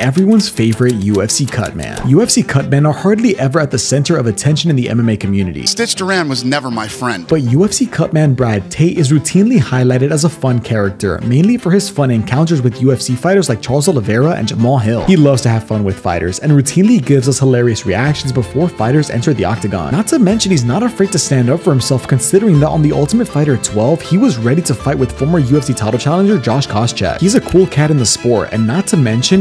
everyone's favorite UFC cut man. UFC cut men are hardly ever at the center of attention in the MMA community. Stitch Duran was never my friend. But UFC cut man Brad Tate is routinely highlighted as a fun character, mainly for his fun encounters with UFC fighters like Charles Oliveira and Jamal Hill. He loves to have fun with fighters and routinely gives us hilarious reactions before fighters enter the octagon. Not to mention, he's not afraid to stand up for himself, considering that on The Ultimate Fighter 12, he was ready to fight with former UFC title challenger Josh Koscheck. He's a cool cat in the sport, and not to mention,